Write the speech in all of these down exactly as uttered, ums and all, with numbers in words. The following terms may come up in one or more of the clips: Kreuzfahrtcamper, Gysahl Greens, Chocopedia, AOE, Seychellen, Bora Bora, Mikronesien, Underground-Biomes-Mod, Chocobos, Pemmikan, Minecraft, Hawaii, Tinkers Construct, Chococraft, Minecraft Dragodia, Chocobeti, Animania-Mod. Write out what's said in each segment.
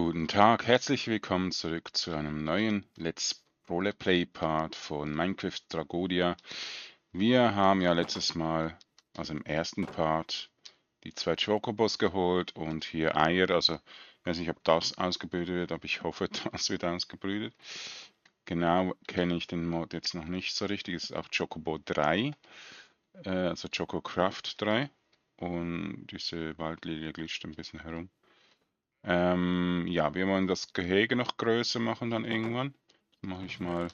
Guten Tag, herzlich willkommen zurück zu einem neuen Let's Roleplay Part von Minecraft Dragodia. Wir haben ja letztes Mal, also im ersten Part, die zwei Chocobos geholt und hier Eier, also ich weiß nicht, ob das ausgebrütet wird, aber ich hoffe, das wird ausgebrütet. Genau kenne ich den Mod jetzt noch nicht so richtig, es ist auch Chocobo drei, äh, also Chococraft drei und diese Waldlilie glitscht ein bisschen herum. Ähm, ja, wir wollen das Gehege noch größer machen dann irgendwann. Mache ich mal,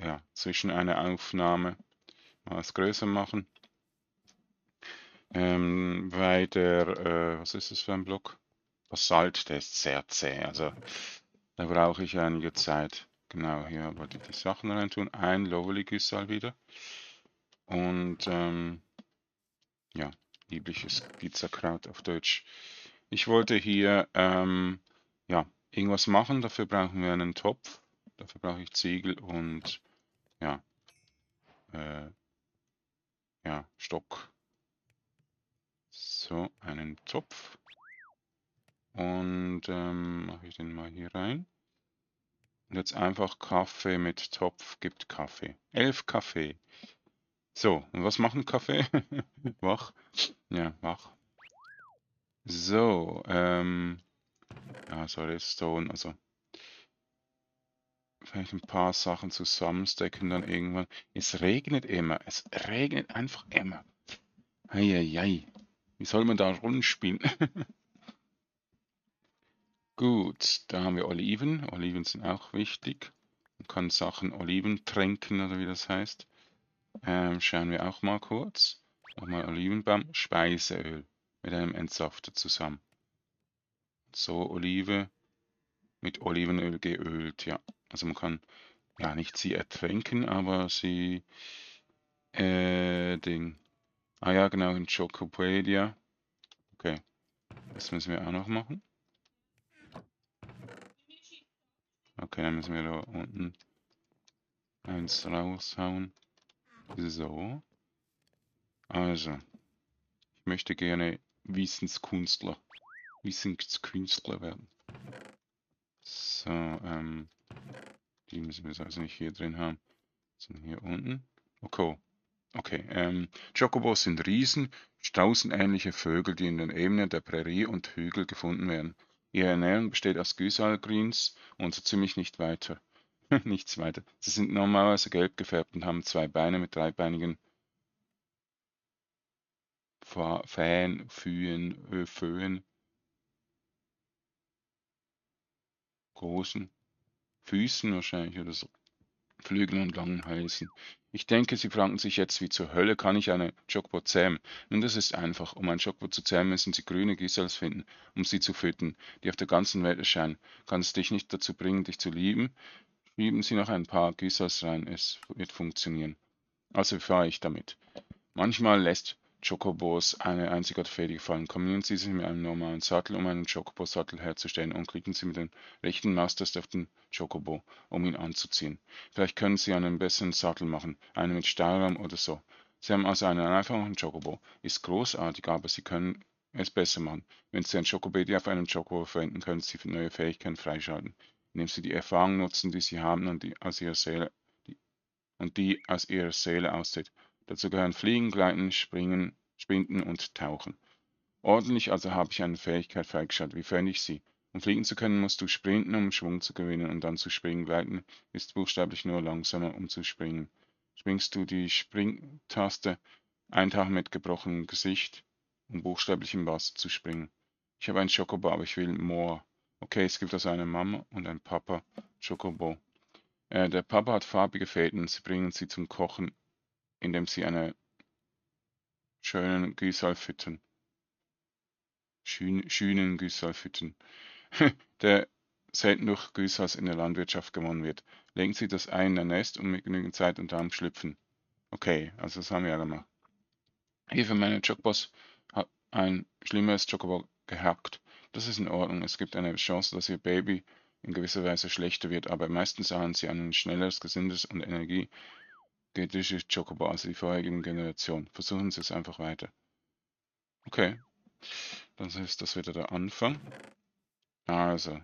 ja, zwischen einer Aufnahme mal es größer machen. Ähm, weiter, äh, was ist das für ein Block? Basalt, der ist sehr zäh, also da brauche ich einige Zeit. Genau, hier wollte ich die Sachen rein tun. Ein Lovely Gysahl wieder. Und, ähm, ja, liebliches Pizzakraut auf Deutsch. Ich wollte hier ähm, ja, irgendwas machen, dafür brauchen wir einen Topf, dafür brauche ich Ziegel und ja, äh, ja, Stock. So, einen Topf und ähm, mache ich den mal hier rein. Und jetzt einfach Kaffee mit Topf gibt Kaffee. Elf Kaffee. So, und was macht ein Kaffee? Wach? Ja, wach. So, ähm, ja, sorry, Redstone, also vielleicht ein paar Sachen zusammenstecken dann irgendwann. Es regnet immer, es regnet einfach immer. Eieiei, wie soll man da rumspielen? Gut, da haben wir Oliven, Oliven sind auch wichtig. Man kann Sachen Oliven tränken oder wie das heißt. Ähm, schauen wir auch mal kurz. Nochmal Olivenbaum, Speiseöl. Mit einem Entsafter zusammen. So, Olive mit Olivenöl geölt, ja. Also man kann ja nicht sie ertränken, aber sie äh, Ding. Ah ja, genau, in Chocopedia. Okay, das müssen wir auch noch machen. Okay, dann müssen wir da unten eins raushauen. So. Also, ich möchte gerne Wissenskünstler. Wissenskünstler werden. So, ähm, die müssen wir jetzt also nicht hier drin haben. Sind hier unten. Okay. Okay, ähm, Chocobos sind Riesen, straußenähnliche Vögel, die in den Ebenen der Prärie und Hügel gefunden werden. Ihre Ernährung besteht aus Gysahl Greens und so ziemlich nicht weiter. Nichts weiter. Sie sind normalerweise gelb gefärbt und haben zwei Beine mit dreibeinigen Fähen, Fühen, Öföhen, großen Füßen wahrscheinlich oder so, Flügeln und langen Hälsen. Ich denke, Sie fragen sich jetzt, wie zur Hölle kann ich eine Chocobo zähmen? Nun, das ist einfach. Um ein Chocobo zu zähmen, müssen Sie grüne Gysahls finden, um sie zu füttern, die auf der ganzen Welt erscheinen. Kann es dich nicht dazu bringen, dich zu lieben? Schieben Sie noch ein paar Gysahls rein, es wird funktionieren. Also fahre ich damit. Manchmal lässt Chocobos eine einzigartige Fähigkeit fallen. Kombinieren Sie sie mit einem normalen Sattel, um einen Chocobo-Sattel herzustellen, und klicken Sie mit dem rechten Maustaste auf den Chocobo, um ihn anzuziehen. Vielleicht können Sie einen besseren Sattel machen, einen mit Stahlrahmen oder so. Sie haben also einen einfachen Chocobo. Ist großartig, aber Sie können es besser machen. Wenn Sie ein Chocobeti auf einem Chocobo verwenden, können Sie neue Fähigkeiten freischalten, indem Sie die Erfahrung nutzen, die Sie haben und die aus Ihrer Seele, die, und die aus Ihrer Seele auszieht. Dazu gehören Fliegen, Gleiten, Springen, Sprinten und Tauchen. Ordentlich also habe ich eine Fähigkeit freigeschaltet. Wie verwende ich sie? Um fliegen zu können, musst du sprinten, um Schwung zu gewinnen und dann zu springen. Gleiten ist buchstäblich nur langsamer, um zu springen. Springst du die Springtaste, eintauchen mit gebrochenem Gesicht, um buchstäblich im Wasser zu springen. Ich habe einen Chocobo, aber ich will more. Okay, es gibt also eine Mama und ein Papa Chocobo. Äh, der Papa hat farbige Fäden, sie bringen sie zum Kochen, indem sie einen schönen Gysahl füttern. Schön, schönen Gysahl füttern. Der selten durch Gysahl in der Landwirtschaft gewonnen wird. Legen Sie das Ei in ein Nest und mit genügend Zeit und Raum schlüpfen. Okay, also das haben wir ja gemacht. Hier für meine Chocobos hat ein schlimmeres Chocobo gehackt. Das ist in Ordnung. Es gibt eine Chance, dass Ihr Baby in gewisser Weise schlechter wird, aber meistens haben Sie ein schnelleres, gesündes und Energie Genetische Chocobo, also die vorherigen Generation. Versuchen Sie es einfach weiter. Okay. Dann ist das wieder der Anfang. Also,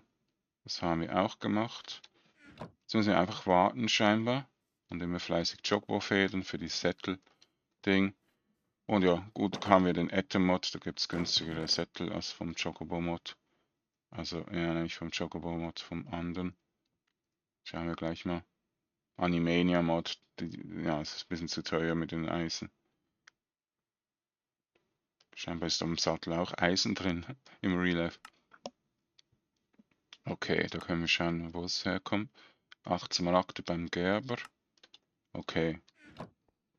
das haben wir auch gemacht. Jetzt müssen wir einfach warten scheinbar, indem wir fleißig Chocobo-Fäden für die Sättel-Ding. Und ja, gut, haben wir den Atom-Mod, da gibt es günstigere Sättel als vom Chocobo-Mod. Also, ja, nämlich vom Chocobo-Mod, vom anderen. Schauen wir gleich mal. Animania-Mod, ja, es ist ein bisschen zu teuer mit den Eisen. Scheinbar ist am Sattel auch Eisen drin, im Real Life. Okay, da können wir schauen, wo es herkommt. achtzehn Markte beim Gerber. Okay.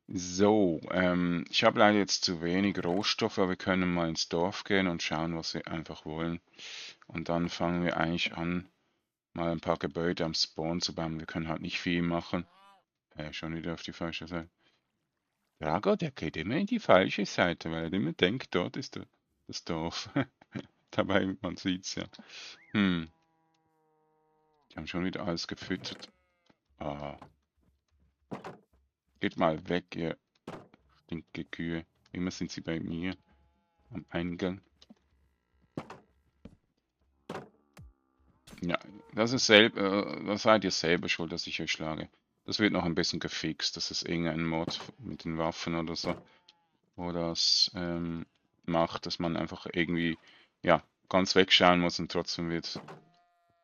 So, ähm, ich habe leider jetzt zu wenig Rohstoffe, aber wir können mal ins Dorf gehen und schauen, was wir einfach wollen. Und dann fangen wir eigentlich an, mal ein paar Gebäude am Spawn zu bauen. Wir können halt nicht viel machen. Äh, schon wieder auf die falsche Seite. Drago, der geht immer in die falsche Seite, weil er immer denkt, dort ist das Dorf. Dabei, man sieht es ja. Hm. Die haben schon wieder alles gefüttert. Ah. Geht mal weg, ihr stinke Kühe. Immer sind sie bei mir am Eingang. Ja, das ist selber, das seid ihr selber schuld, dass ich euch schlage. Das wird noch ein bisschen gefixt. Das ist irgendein Mod mit den Waffen oder so, wo das ähm, macht, dass man einfach irgendwie ja ganz wegschauen muss und trotzdem wird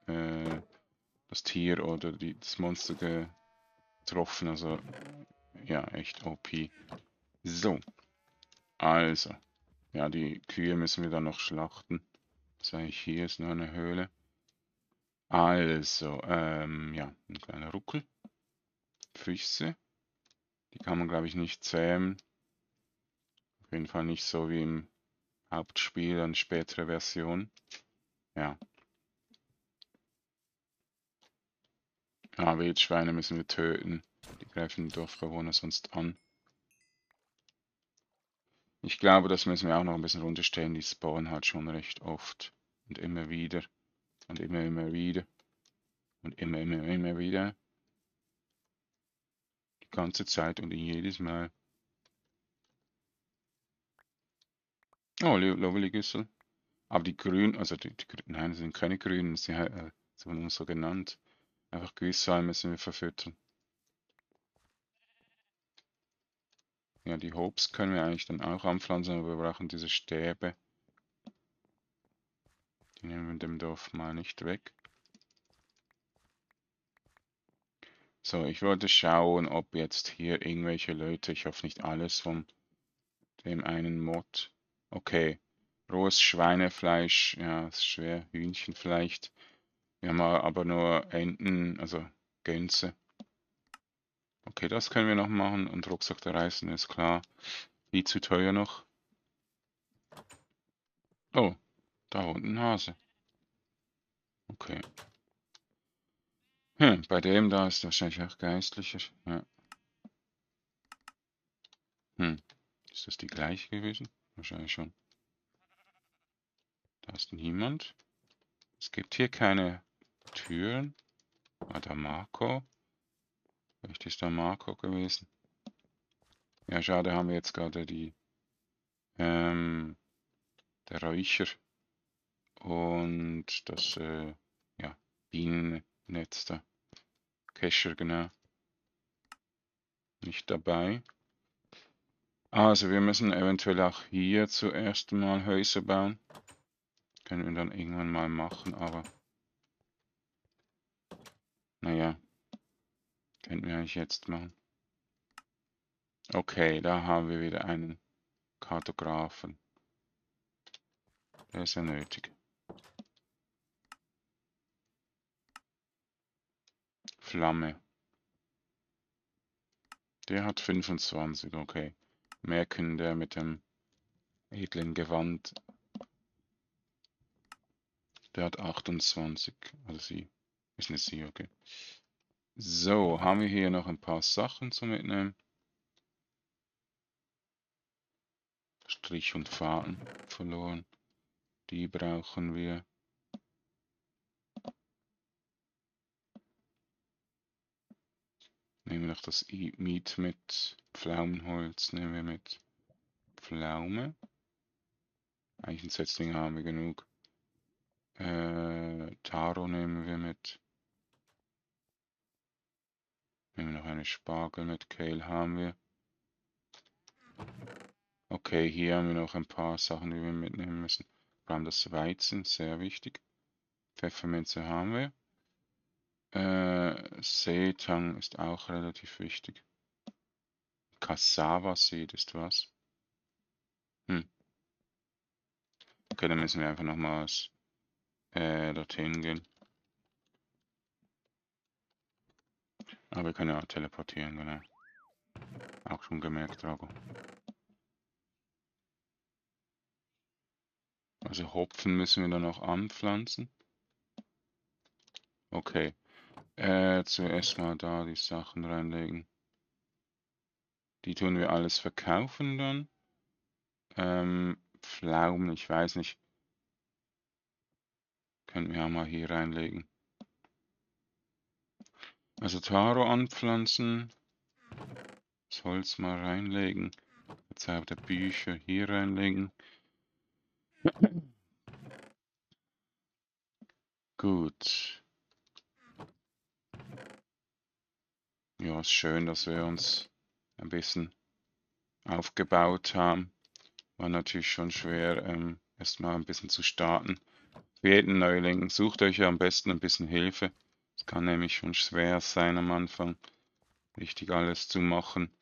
äh, das Tier oder die, das Monster getroffen. Also ja, echt O P. So, also ja, die Kühe müssen wir dann noch schlachten. Sage ich, hier ist noch eine Höhle. Also, ähm, ja, ein kleiner Ruckel. Füchse. Die kann man, glaube ich, nicht zähmen. Auf jeden Fall nicht so wie im Hauptspiel, eine spätere Version. Ja. Ah, Wildschweine müssen wir töten. Die greifen die Dorfbewohner sonst an. Ich glaube, das müssen wir auch noch ein bisschen runterstellen. Die spawnen halt schon recht oft. Und immer wieder. Und immer, immer wieder. Und immer, immer, immer wieder. Die ganze Zeit und in jedes Mal. Oh, lovely Güssel. Aber die Grünen, also die, die nein, das sind keine Grünen, sie äh, sind nur so genannt. Einfach Gysahl müssen wir verfüttern. Ja, die Hops können wir eigentlich dann auch anpflanzen, aber wir brauchen diese Stäbe. Die nehmen wir dem Dorf mal nicht weg. So, ich wollte schauen, ob jetzt hier irgendwelche Leute, ich hoffe nicht alles von dem einen Mod. Okay, rohes Schweinefleisch, ja, ist schwer, Hühnchen vielleicht. Wir haben aber nur Enten, also Gänse. Okay, das können wir noch machen und Rucksack der Reisenden ist klar. Viel zu teuer noch. Oh. Da unten Hase. Okay. Hm, bei dem da ist wahrscheinlich auch geistlicher. Ja. Hm, ist das die gleiche gewesen? Wahrscheinlich schon. Da ist niemand. Es gibt hier keine Türen. War da Marco? Vielleicht ist da Marco gewesen. Ja, schade, haben wir jetzt gerade die ähm, der Räucher. Und das äh, ja, Bienennetz da. Kescher, genau. Nicht dabei. Also wir müssen eventuell auch hier zuerst mal Häuser bauen. Können wir dann irgendwann mal machen, aber naja. Könnten wir eigentlich jetzt machen. Okay, da haben wir wieder einen Kartografen. Der ist ja nötig. Flamme. Der hat fünfundzwanzig, okay. Merken der mit dem edlen Gewand. Der hat achtundzwanzig, also sie. Ist nicht sie, okay. So, haben wir hier noch ein paar Sachen zu mitnehmen. Strich und Faden verloren. Die brauchen wir. Nehmen wir noch das Meat mit. Pflaumenholz nehmen wir mit. Pflaume. Eigentlich ein Setzling haben wir genug. Äh, Taro nehmen wir mit. Nehmen wir noch eine Spargel mit. Kale haben wir. Okay, hier haben wir noch ein paar Sachen, die wir mitnehmen müssen. Wir haben das Weizen, sehr wichtig. Pfefferminze haben wir. Äh, Seetang ist auch relativ wichtig. Cassava-Seed ist was. Hm. Okay, dann müssen wir einfach nochmals äh, dorthin gehen. Aber wir können ja auch teleportieren, genau. Auch schon gemerkt, Drago. Also Hopfen müssen wir dann noch anpflanzen. Okay. Äh, zuerst mal da die Sachen reinlegen. Die tun wir alles verkaufen dann. Ähm, Pflaumen, ich weiß nicht. Können wir auch mal hier reinlegen. Also Taro anpflanzen. Das Holz mal reinlegen. Jetzt auch der Bücher hier reinlegen. Gut. Ja, ist schön, dass wir uns ein bisschen aufgebaut haben. War natürlich schon schwer, ähm, erstmal ein bisschen zu starten. Für jeden Neuling sucht euch ja am besten ein bisschen Hilfe. Es kann nämlich schon schwer sein am Anfang, richtig alles zu machen.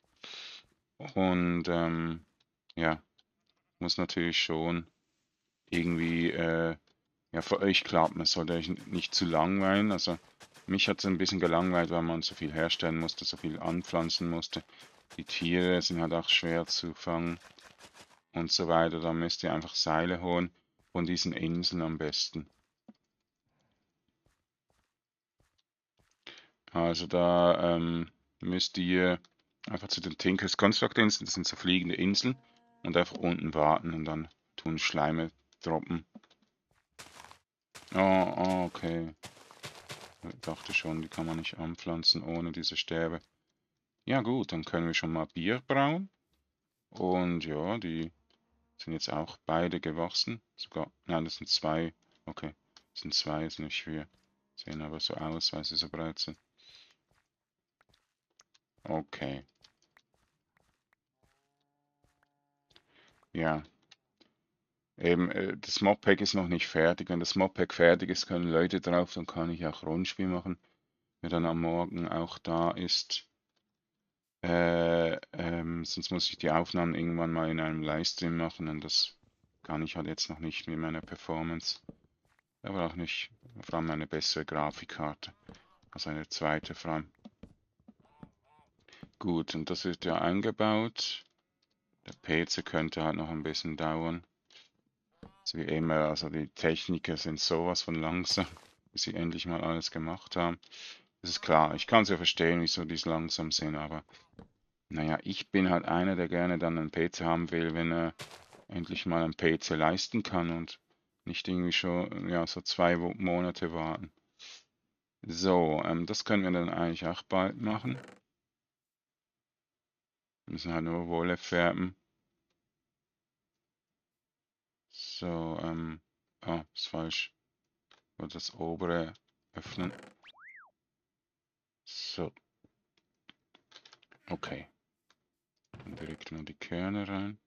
Und ähm, ja, muss natürlich schon irgendwie äh, ja, für euch klappen. Es sollte euch nicht zu langweilen. Also mich hat es ein bisschen gelangweilt, weil man so viel herstellen musste, so viel anpflanzen musste. Die Tiere sind halt auch schwer zu fangen und so weiter. Da müsst ihr einfach Seile holen von diesen Inseln am besten. Also da ähm, müsst ihr einfach zu den Tinkers Construct Inseln, das sind so fliegende Inseln, und einfach unten warten und dann tun Schleime droppen. Oh, oh okay. Ich dachte schon, die kann man nicht anpflanzen ohne diese Stäbe. Ja gut, dann können wir schon mal Bier brauen. Und ja, die sind jetzt auch beide gewachsen. Sogar, nein, das sind zwei. Okay, das sind zwei, ist nicht schwer. Sehen aber so aus, weil sie so breit sind. Okay. Ja. Eben, das Modpack ist noch nicht fertig. Wenn das Modpack fertig ist, können Leute drauf, dann kann ich auch Rundspiel machen. Wenn dann am Morgen auch da ist, äh, ähm, sonst muss ich die Aufnahmen irgendwann mal in einem Livestream machen und das kann ich halt jetzt noch nicht mit meiner Performance. Aber auch nicht, vor allem eine bessere Grafikkarte, also eine zweite vor allem. Gut, und das wird ja eingebaut. Der P C könnte halt noch ein bisschen dauern. Wie immer, also die Techniker sind sowas von langsam, bis sie endlich mal alles gemacht haben. Das ist klar, ich kann es ja verstehen, wieso die es langsam sind, aber naja, ich bin halt einer, der gerne dann einen P C haben will, wenn er endlich mal einen P C leisten kann und nicht irgendwie schon, ja, so zwei Monate warten. So, ähm, das können wir dann eigentlich auch bald machen. Wir müssen halt nur Wolle färben. So, ähm, ah, ist falsch. Ich wollte das obere öffnen. So. Okay. Dann direkt nur die Kerne rein.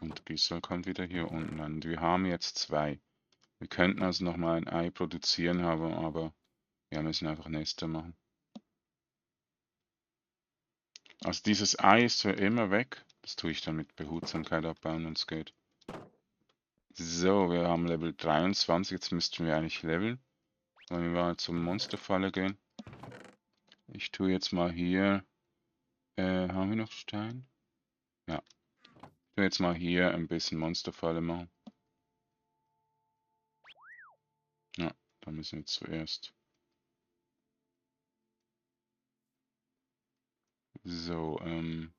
Und Gysahl kommt wieder hier unten an. Und wir haben jetzt zwei. Wir könnten also nochmal ein Ei produzieren, aber, aber wir müssen einfach Nester machen. Also dieses Ei ist für immer weg. Das tue ich dann mit Behutsamkeit abbauen, wenn es geht. So, wir haben Level dreiundzwanzig. Jetzt müssten wir eigentlich leveln. Wollen wir mal zur Monsterfalle gehen. Ich tue jetzt mal hier... Äh, haben wir noch Stein? Ja. Ich tue jetzt mal hier ein bisschen Monsterfalle machen. Ja, da müssen wir zuerst... So, ähm...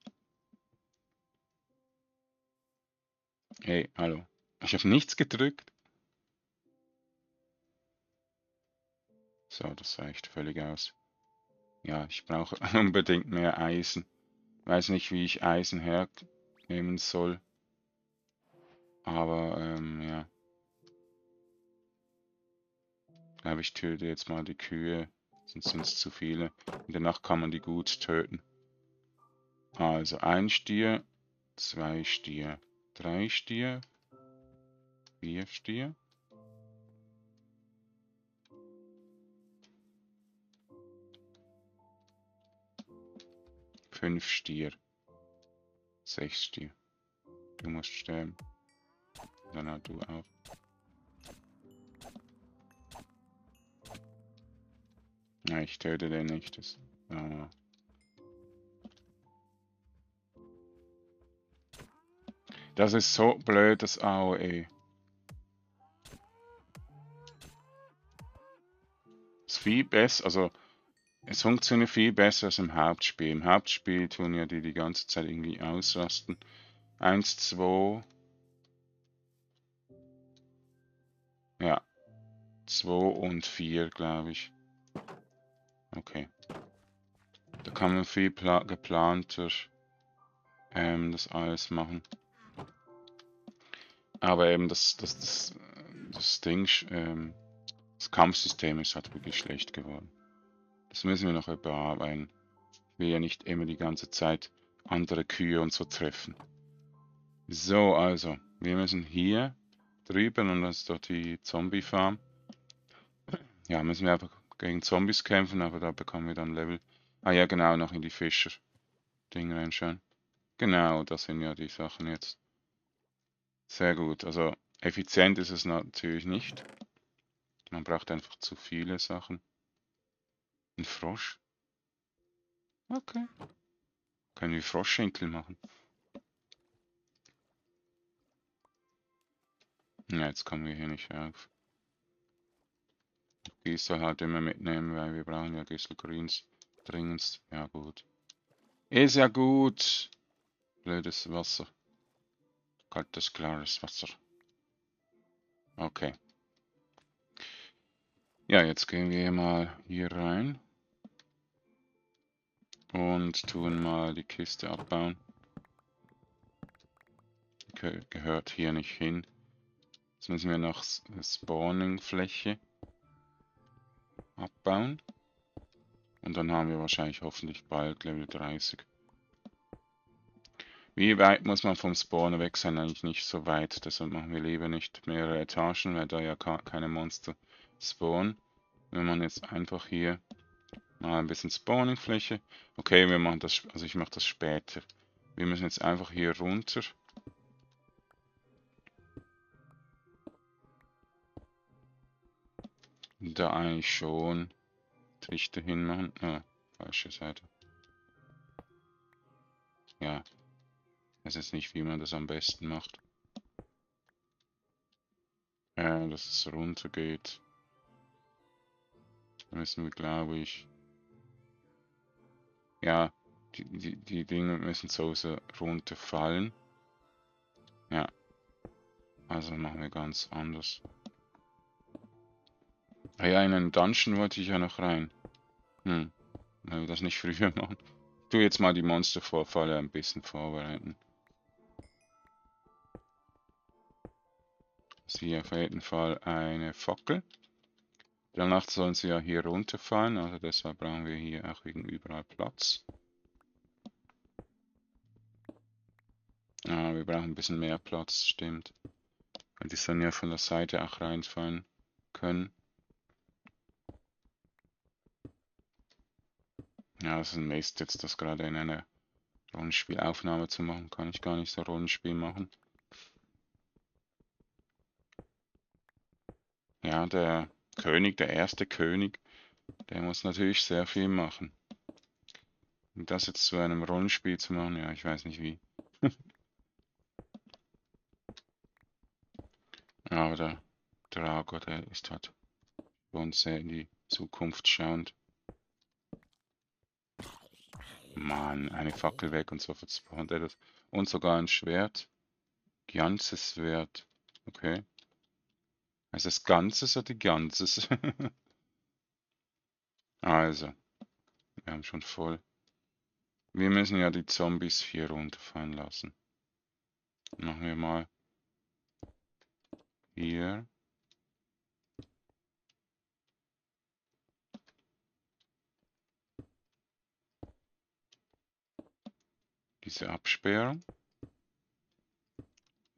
Hey, hallo. Ich habe nichts gedrückt. So, das reicht völlig aus. Ja, ich brauche unbedingt mehr Eisen. Weiß nicht, wie ich Eisen hernehmen soll. Aber, ähm, ja. Aber ich töte jetzt mal die Kühe, sonst sind es zu viele. Und danach kann man die gut töten. Also ein Stier, zwei Stier, drei Stier, vier Stier. Fünf Stier. Sechs Stier. Du musst sterben. Dann halt du auch. Na, ich töte den nicht. Das, ah. Das ist so blöd, das A O E. Es ist viel besser, also es funktioniert viel besser als im Hauptspiel. Im Hauptspiel tun ja die die ganze Zeit irgendwie ausrasten. Eins, zwei. Ja. Zwei und vier, glaube ich. Okay. Da kann man viel geplanter ähm, das alles machen. Aber eben das, das, das, das Ding, ähm, das Kampfsystem ist halt wirklich schlecht geworden. Das müssen wir noch überarbeiten. Ich will ja nicht immer die ganze Zeit andere Kühe und so treffen. So, also, wir müssen hier drüben, und das ist doch die Zombie-Farm. Ja, müssen wir einfach gegen Zombies kämpfen, aber da bekommen wir dann Level. Ah ja, genau, noch in die Fischer-Ding reinschauen. Genau, das sind ja die Sachen jetzt. Sehr gut, also effizient ist es natürlich nicht. Man braucht einfach zu viele Sachen. Ein Frosch? Okay. Können wir Froschschenkel machen? Ja, jetzt kommen wir hier nicht rauf. Gysahl halt immer mitnehmen, weil wir brauchen ja Gysahl Greens dringendst. Ja gut. Ist ja gut. Blödes Wasser. Kaltes, klares Wasser. Okay. Ja, jetzt gehen wir mal hier rein. Und tun mal die Kiste abbauen. Ge- gehört hier nicht hin. Jetzt müssen wir noch Spawning-Fläche abbauen. Und dann haben wir wahrscheinlich hoffentlich bald Level dreißig. Wie weit muss man vom Spawner weg sein? Eigentlich nicht so weit. Deshalb machen wir lieber nicht mehrere Etagen, weil da ja keine Monster spawnen. Wir machen jetzt einfach hier mal ein bisschen Spawningfläche. Okay, wir machen das, also ich mache das später. Wir müssen jetzt einfach hier runter. Da eigentlich schon Trichter hinmachen. Ah, falsche Seite. Ja. Ich weiß jetzt nicht, wie man das am besten macht. Äh, dass es runter geht. Da müssen wir, glaube ich... Ja, die, die, die Dinge müssen so runterfallen. Ja. Also machen wir ganz anders. Ah ja, in einen Dungeon wollte ich ja noch rein. Hm. Wenn wir das nicht früher machen. Ich tue jetzt mal die Monstervorfalle ein bisschen vorbereiten. Sie auf jeden Fall eine Fackel. Danach sollen sie ja hier runterfallen, also deshalb brauchen wir hier auch wegen überall Platz. Ah, wir brauchen ein bisschen mehr Platz, stimmt. Weil die sollen ja von der Seite auch reinfallen können. Ja, das ist ein Mist jetzt, das gerade in einer Rollenspielaufnahme zu machen. Kann ich gar nicht so Rollenspiel machen. Ja, der König, der erste König, der muss natürlich sehr viel machen. Und das jetzt zu einem Rollenspiel zu machen, ja, ich weiß nicht wie. Aber der Drago, der ist halt schon sehr in die Zukunft schauend. Mann, eine Fackel weg und so verspawnt er das. Und sogar ein Schwert. Ganzes Schwert. Okay. Heißt das Ganzes oder die Ganzes? Also. Wir haben schon voll. Wir müssen ja die Zombies hier runterfallen lassen. Machen wir mal. Hier. diese absperren.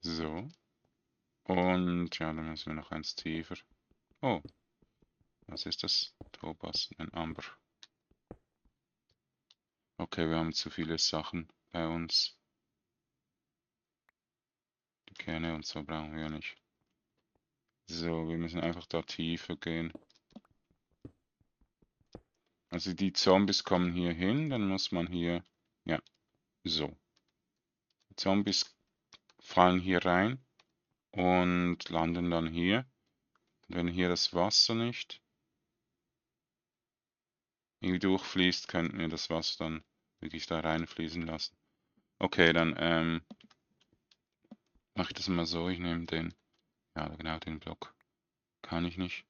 So. Und ja, dann müssen wir noch eins tiefer. Oh. Was ist das? Topaz, ein Amber. Okay, wir haben zu viele Sachen bei uns. Die Kerne und so brauchen wir nicht. So, wir müssen einfach da tiefer gehen. Also die Zombies kommen hier hin, dann muss man hier... Ja, so. Die Zombies fallen hier rein und landen dann hier. Und wenn hier das Wasser nicht irgendwie durchfließt, könnten wir das Wasser dann wirklich da reinfließen lassen. Okay, dann ähm, mache ich das mal so. Ich nehme den... Ja, genau, den Block kann ich nicht.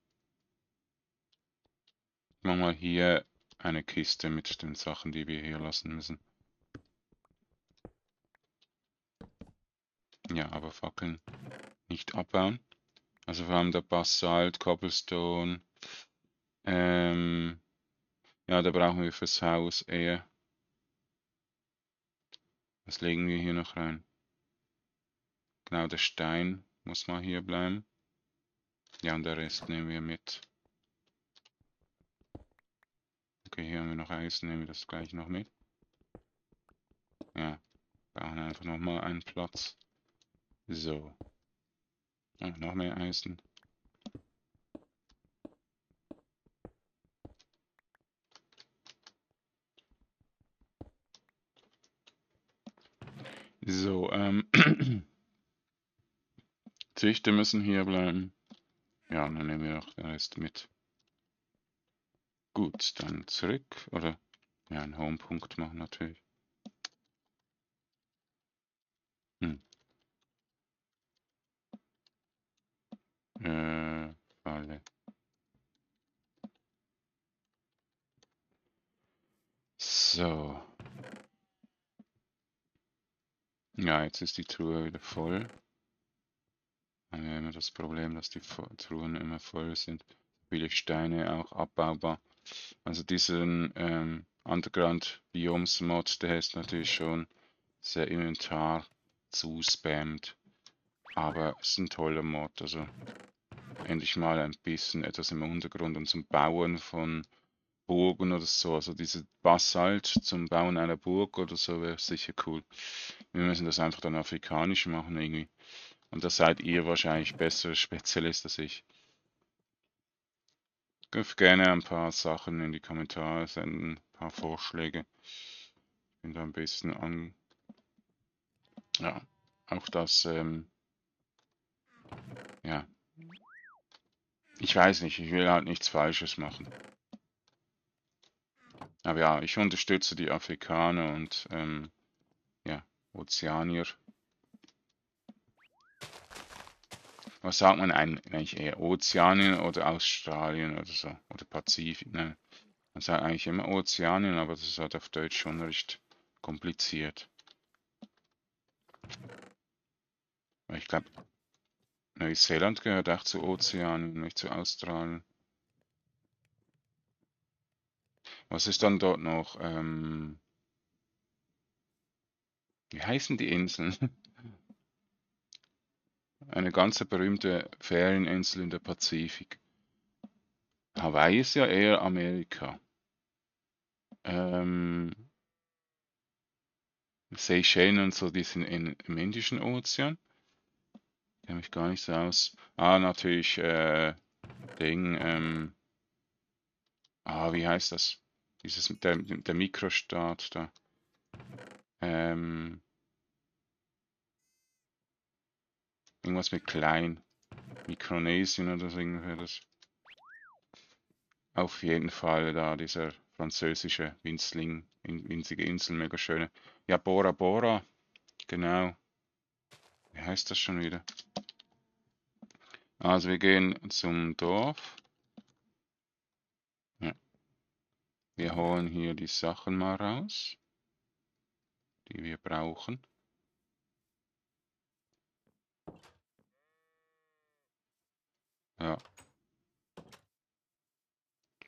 Ich mache mal hier eine Kiste mit den Sachen, die wir hier lassen müssen. Ja, aber Fackeln nicht abbauen. Also wir haben da Basalt, Cobblestone. Ähm, ja, da brauchen wir fürs Haus eher. Was legen wir hier noch rein? Genau, der Stein. Muss mal hier bleiben. Ja, und der Rest nehmen wir mit. Okay, hier haben wir noch Eisen, nehmen wir das gleich noch mit. Ja, brauchen einfach nochmal einen Platz. So. Ja, noch mehr Eisen. So, ähm... Züchter müssen hier bleiben. Ja, dann nehmen wir auch den Rest mit. Gut, dann zurück. Oder ja, einen Homepunkt machen natürlich. Hm. Äh, alle. So. Ja, jetzt ist die Truhe wieder voll. Haben wir immer das Problem, dass die Truhen immer voll sind. Viele Steine auch abbaubar. Also diesen ähm, Underground-Biomes-Mod, der ist natürlich schon sehr Inventar zuspammt. Aber es ist ein toller Mod. Also endlich mal ein bisschen etwas im Untergrund und zum Bauen von Burgen oder so. Also diese Basalt zum Bauen einer Burg oder so wäre sicher cool. Wir müssen das einfach dann afrikanisch machen irgendwie. Und da seid ihr wahrscheinlich bessere Spezialist als ich. Dürft gerne ein paar Sachen in die Kommentare senden, ein paar Vorschläge. Ich bin da ein bisschen an... Ja, auch das... Ähm, ja. Ich weiß nicht, ich will halt nichts Falsches machen. Aber ja, ich unterstütze die Afrikaner und ähm, ja, Ozeanier. Was sagt man eigentlich eher? Ozeanien oder Australien oder so? Oder Pazifik? Nein. Man sagt eigentlich immer Ozeanien, aber das ist halt auf Deutsch schon recht kompliziert. Ich glaube, Neuseeland gehört auch zu Ozeanien, nicht zu Australien. Was ist dann dort noch? Ähm Wie heißen die Inseln? Eine ganz berühmte Ferieninsel in der Pazifik. Hawaii ist ja eher Amerika. Ähm, Seychellen und so, die sind in, im Indischen Ozean. Kenne mich gar nicht so aus. Ah, natürlich äh, Ding. Ähm, ah, wie heißt das? Dieses der, der Mikrostaat da. Ähm, Irgendwas mit klein. Mikronesien oder so irgendwas. Auf jeden Fall da dieser französische Winzling, winzige Insel, mega schöne. Ja, Bora Bora. Genau. Wie heißt das schon wieder? Also wir gehen zum Dorf. Ja. Wir holen hier die Sachen mal raus, die wir brauchen. Ja.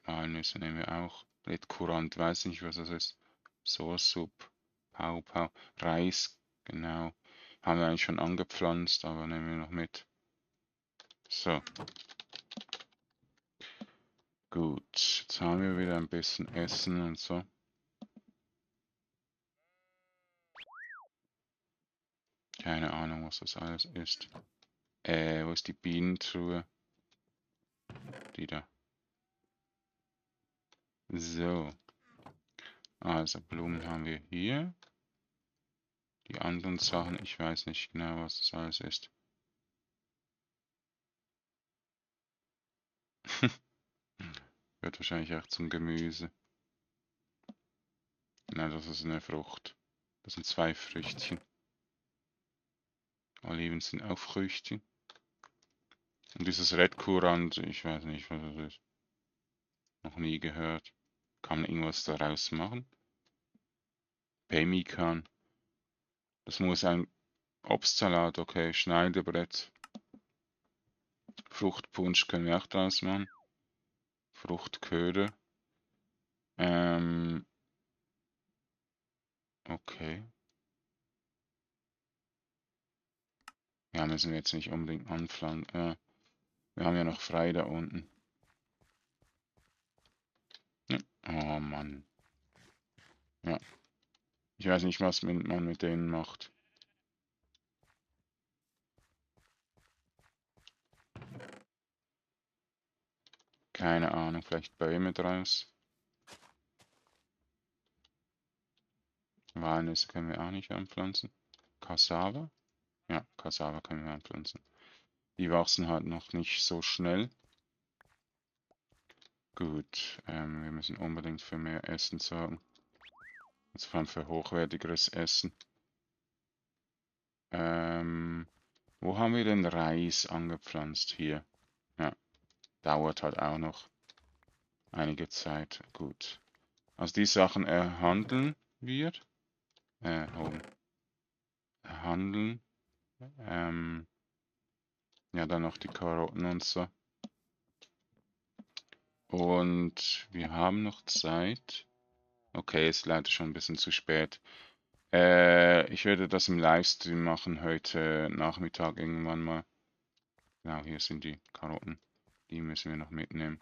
Walnüsse nehmen wir auch. Redkurant, weiß nicht, was das ist. Soursup, Paupau, Reis, genau. Haben wir eigentlich schon angepflanzt, aber nehmen wir noch mit. So. Gut, jetzt haben wir wieder ein bisschen Essen und so. Keine Ahnung, was das alles ist. Äh, wo ist die Bienentruhe? Die da. So. Also Blumen haben wir hier. Die anderen Sachen, ich weiß nicht genau, was das alles ist. Gehört wahrscheinlich auch zum Gemüse. Nein, das ist eine Frucht. Das sind zwei Früchtchen. Oliven sind auch Früchte. Und dieses Redkurant, ich weiß nicht, was das ist. Noch nie gehört. Kann man irgendwas daraus machen? Pemmikan. Das muss ein Obstsalat, okay. Schneidebrett. Fruchtpunsch können wir auch draus machen. Fruchtköder. Ähm. Okay. Ja, müssen wir jetzt nicht unbedingt anpflanzen. Äh, wir haben ja noch frei da unten. Ja. Oh Mann. Ja. Ich weiß nicht, was man mit denen macht. Keine Ahnung, vielleicht Bäume draus. Walnüsse können wir auch nicht anpflanzen. Cassava? Ja, Cassava können wir anpflanzen. Die wachsen halt noch nicht so schnell. Gut, ähm, wir müssen unbedingt für mehr Essen sorgen. Also vor allem für hochwertigeres Essen. Ähm, wo haben wir denn Reis angepflanzt? Hier. Ja, dauert halt auch noch einige Zeit. Gut. Also die Sachen erhandeln wir. Äh, holen. Erhandeln. Ähm, ja, dann noch die Karotten und so. Und wir haben noch Zeit. Okay, ist leider schon ein bisschen zu spät. Äh, ich werde das im Livestream machen, heute Nachmittag irgendwann mal. Genau, hier sind die Karotten. Die müssen wir noch mitnehmen.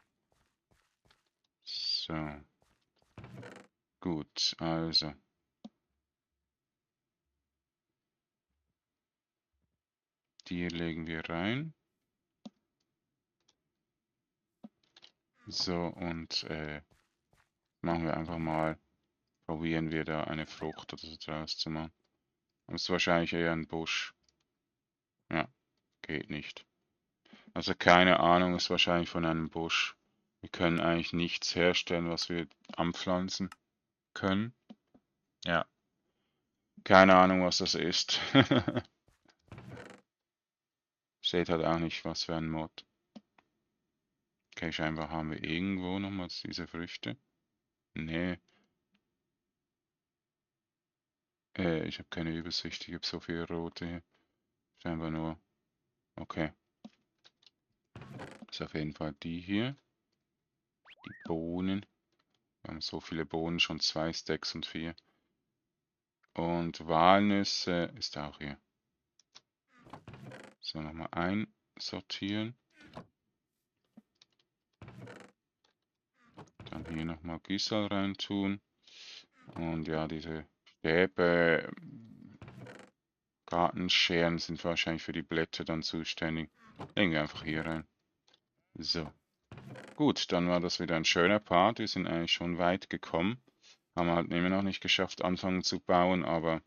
So. Gut, also. Die legen wir rein. So, und äh, machen wir einfach mal. Probieren wir da eine Frucht oder so draus zu machen. Das ist wahrscheinlich eher ein Busch. Ja, geht nicht. Also keine Ahnung, ist wahrscheinlich von einem Busch. Wir können eigentlich nichts herstellen, was wir anpflanzen können. Ja. Keine Ahnung, was das ist. Seht halt auch nicht, was für ein Mod. Okay, scheinbar haben wir irgendwo nochmals diese Früchte. Nee. Äh, ich habe keine Übersicht, ich habe so viele rote hier. Scheinbar nur. Okay. Das ist auf jeden Fall die hier. Die Bohnen. Wir haben so viele Bohnen, schon zwei Stacks und vier. Und Walnüsse ist auch hier. So, nochmal einsortieren. Dann hier nochmal Gysahl rein tun. Und ja, diese Stäbe, Gartenscheren sind wahrscheinlich für die Blätter dann zuständig. Legen wir einfach hier rein. So. Gut, dann war das wieder ein schöner Part. Wir sind eigentlich schon weit gekommen. Haben wir halt immer noch nicht geschafft, anfangen zu bauen, aber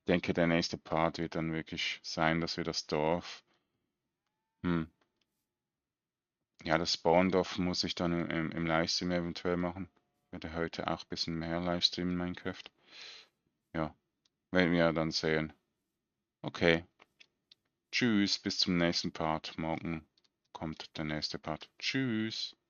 ich denke, der nächste Part wird dann wirklich sein, dass wir das Dorf... Hm. Ja, das Spawn-Dorf muss ich dann im, im Livestream eventuell machen. Ich werde heute auch ein bisschen mehr Livestreamen in Minecraft. Ja, werden wir dann sehen. Okay. Tschüss, bis zum nächsten Part. Morgen kommt der nächste Part. Tschüss.